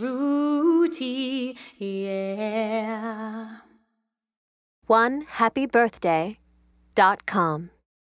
Vishruthi, yeah. 1HappyBirthday.com